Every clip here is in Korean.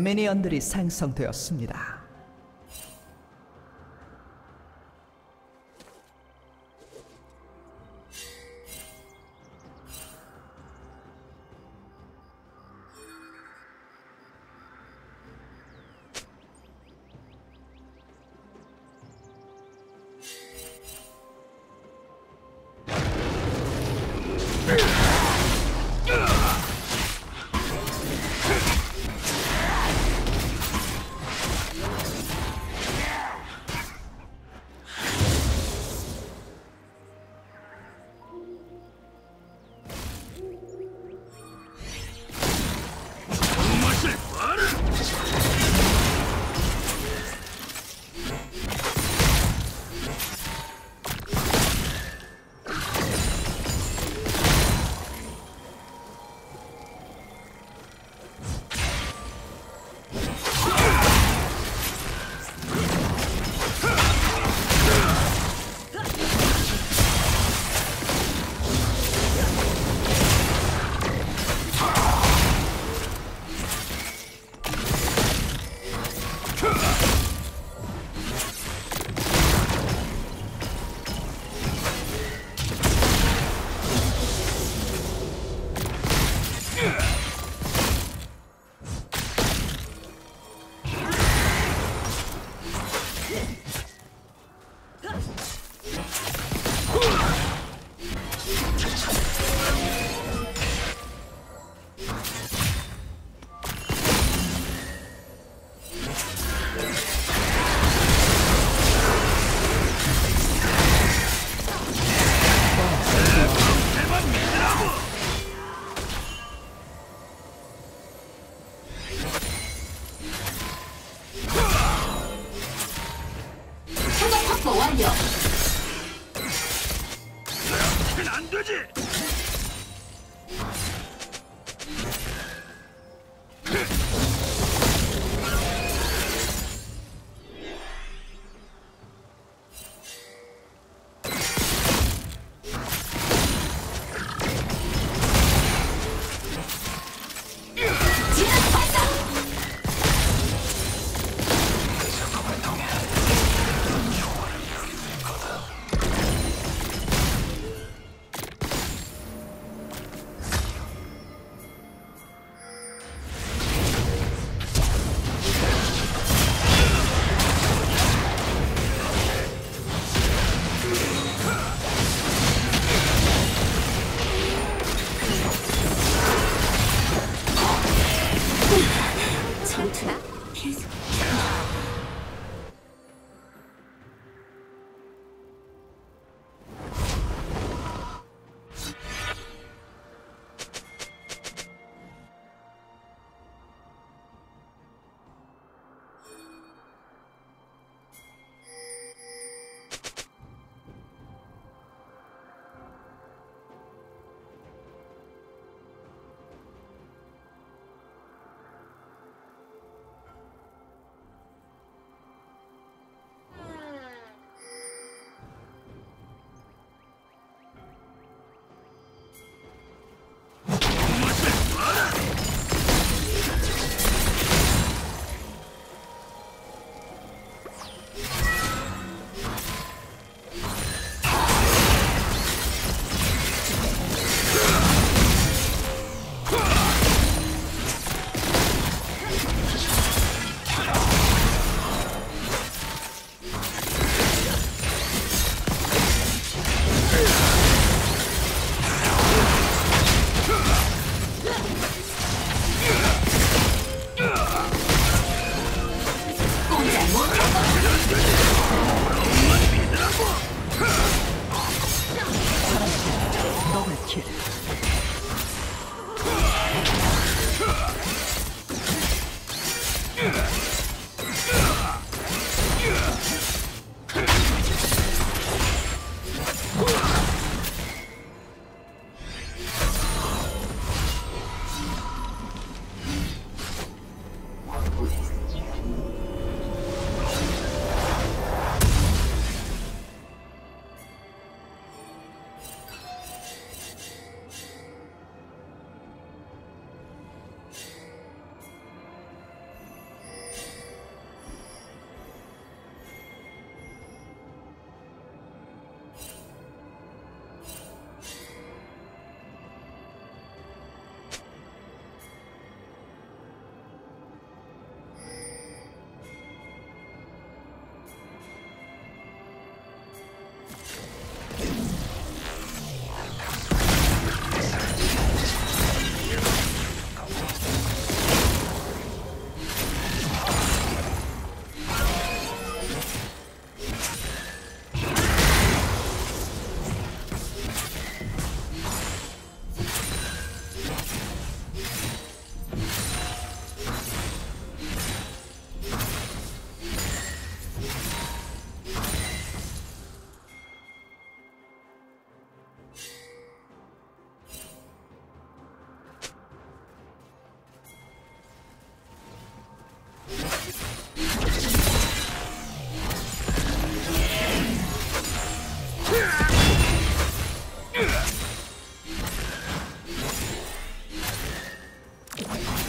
미니언들이 생성되었습니다.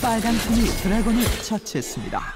빨간 팀이 드래곤을 처치했습니다.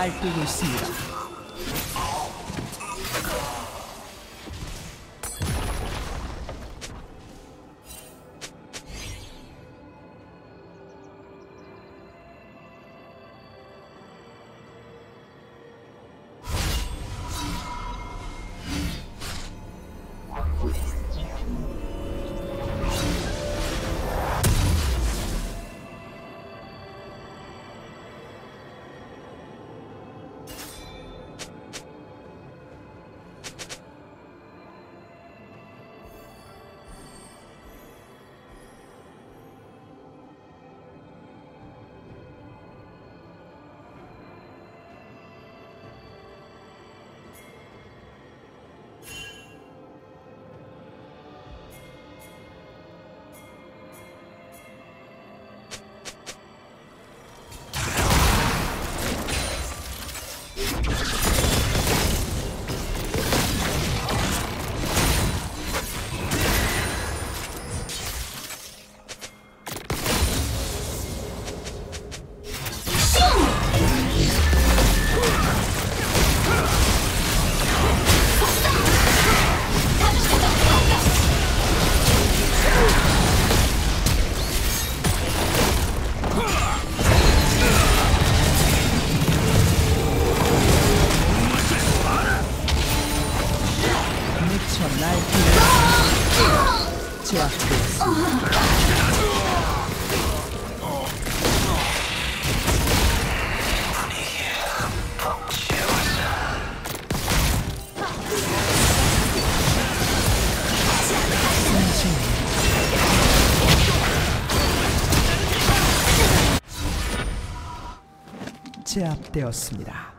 날뛰고 있습니다. 제압되었습니다.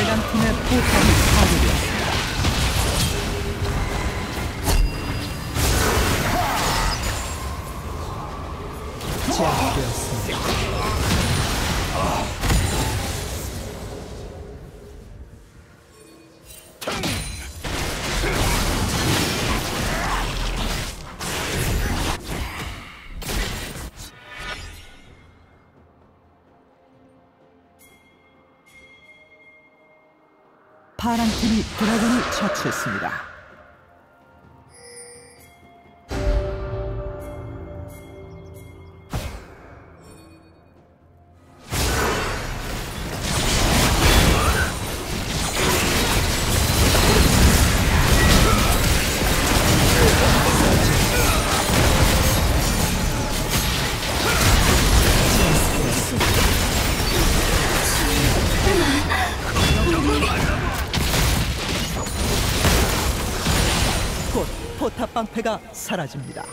빨간 팀의 포탑이 파괴되었습니다. 제압되었습니다. 파란 팀이 드래곤을 처치했습니다. 포탑 방패가 사라집니다.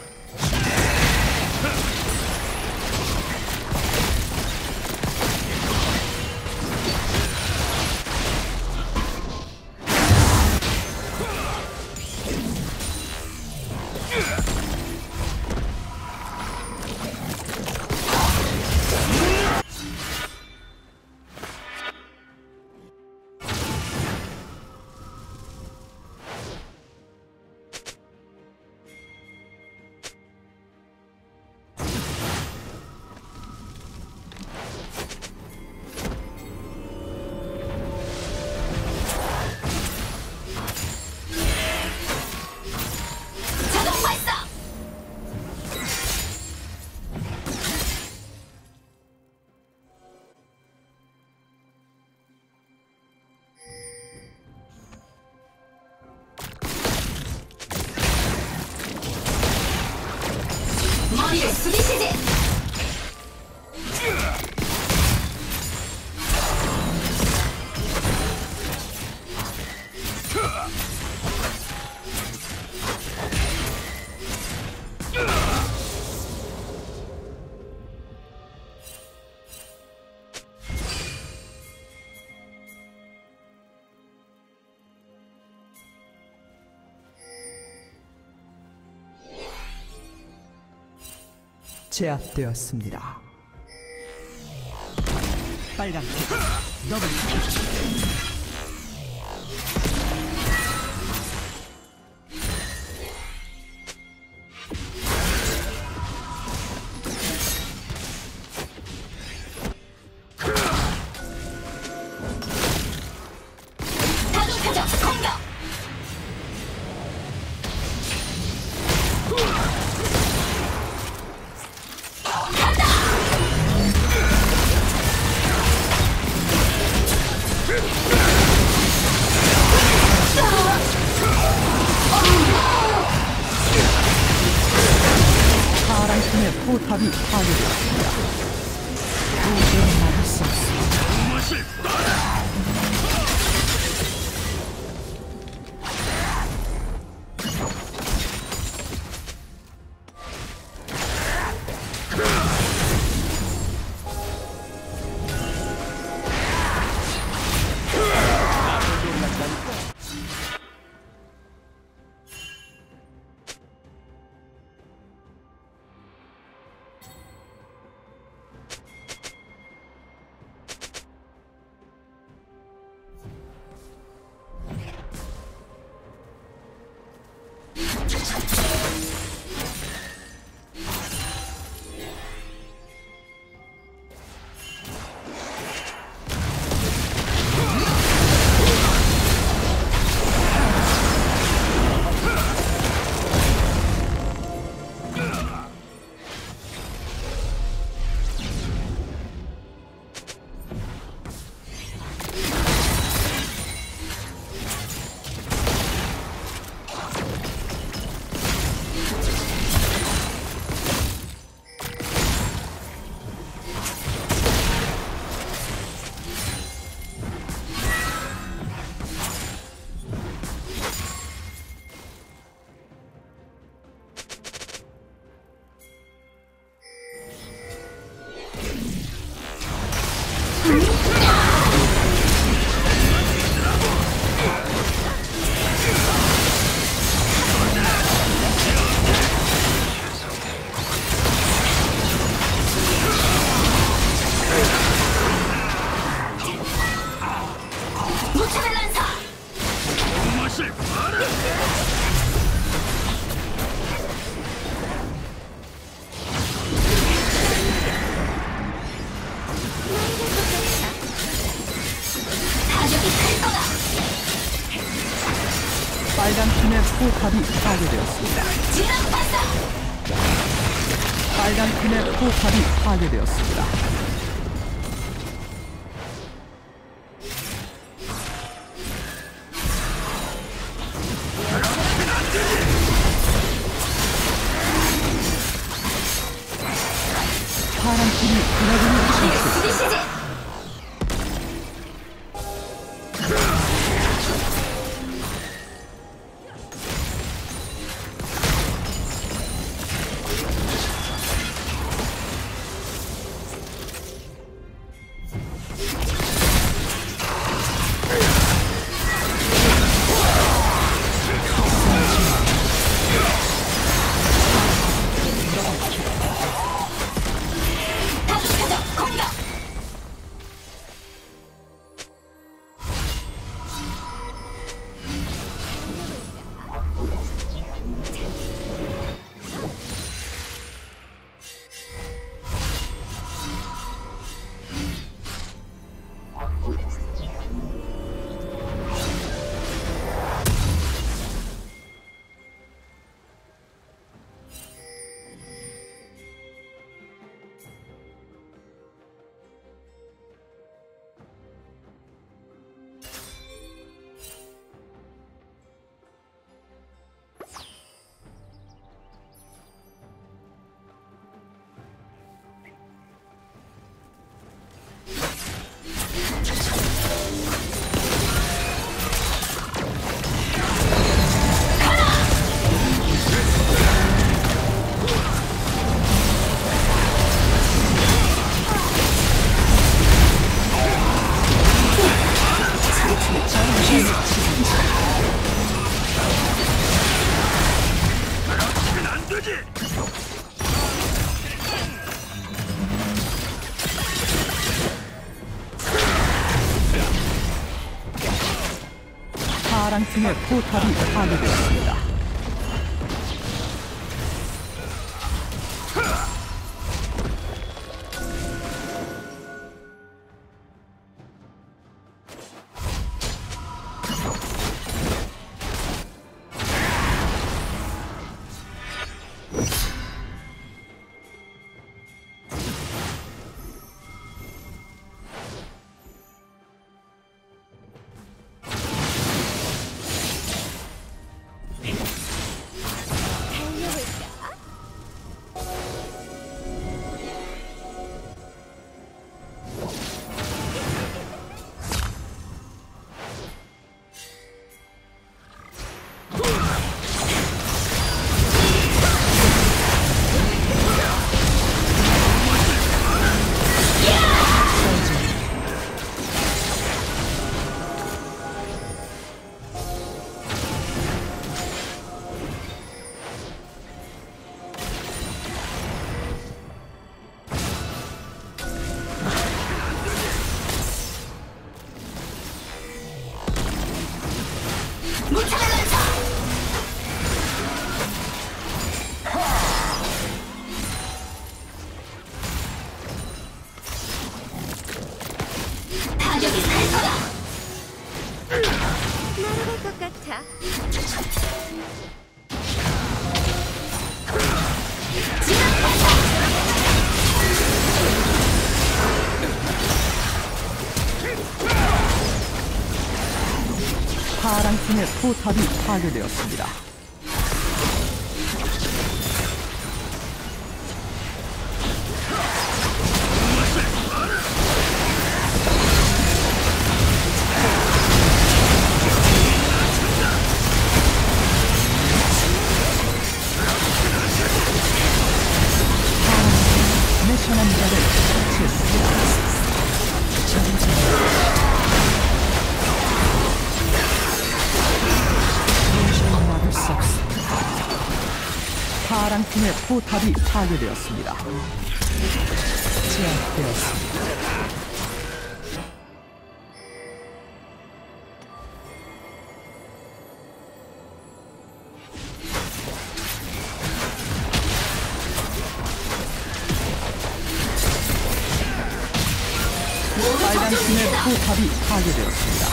제압되었습니다. 빨간 팀 더블 킬. 포탑이 파괴되었습니다. 도저히 막을 수 없습니다. 빨간 팀의 포탑이 파괴되었습니다. 빨간 팀의 포탑이 파괴되었습니다. 파란 팀이 드래곤을 처치했습니다. 파란 팀의 포탑이 파괴되었습니다. 파란 팀의 포탑이 파괴되었습니다. 파란 팀의 포탑이 파괴되었습니다. 제압되었습니다. 빨간 팀의 포탑이 파괴되었습니다.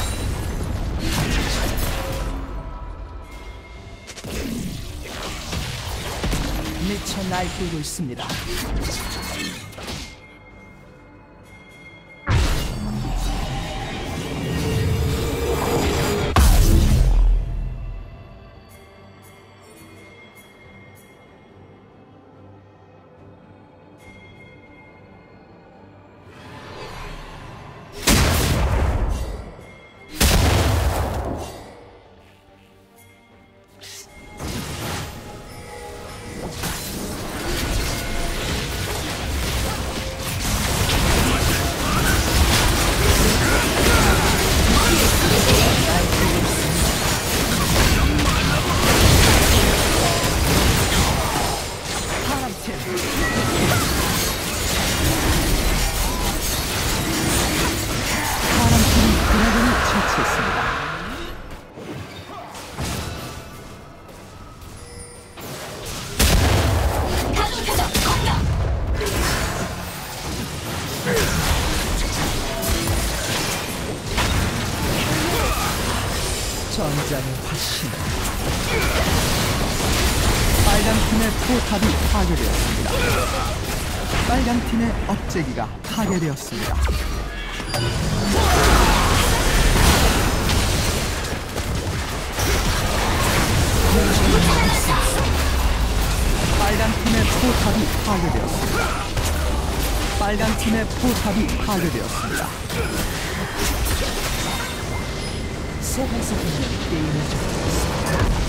날뛰고 있습니다. 전장의 화신. 빨강팀의 포탑이 파괴되었습니다. 빨강팀의 업체기가 파괴되었습니다. 빨강팀의 포탑이 파괴되었습니다. 빨강팀의 포탑이 파괴되었습니다. 세상에서 보는 게임을 즐기고 있습니다.